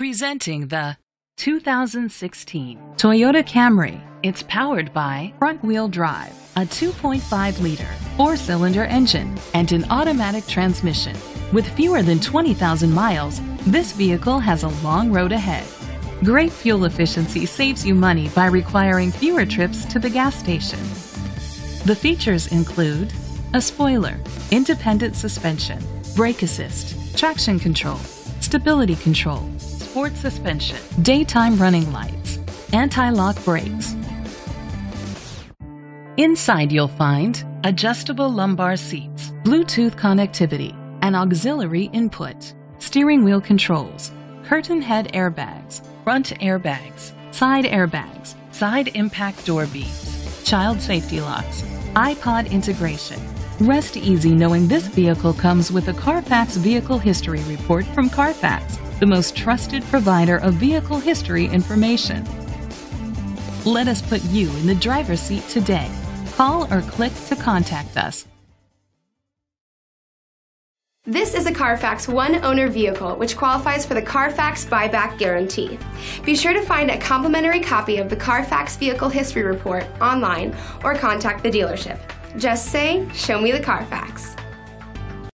Presenting the 2016 Toyota Camry. It's powered by front-wheel drive, a 2.5-liter four-cylinder engine, and an automatic transmission. With fewer than 20,000 miles, this vehicle has a long road ahead. Great fuel efficiency saves you money by requiring fewer trips to the gas station. The features include a spoiler, independent suspension, brake assist, traction control, stability control, sport suspension, daytime running lights, anti-lock brakes. Inside you'll find adjustable lumbar seats, Bluetooth connectivity, an auxiliary input, steering wheel controls, curtain head airbags, front airbags, side impact door beams, child safety locks, iPod integration. Rest easy knowing this vehicle comes with a Carfax Vehicle History Report from Carfax, the most trusted provider of vehicle history information. Let us put you in the driver's seat today. Call or click to contact us. This is a Carfax one-owner vehicle which qualifies for the Carfax buyback guarantee. Be sure to find a complimentary copy of the Carfax Vehicle History Report online or contact the dealership. Just say, "Show me the Carfax."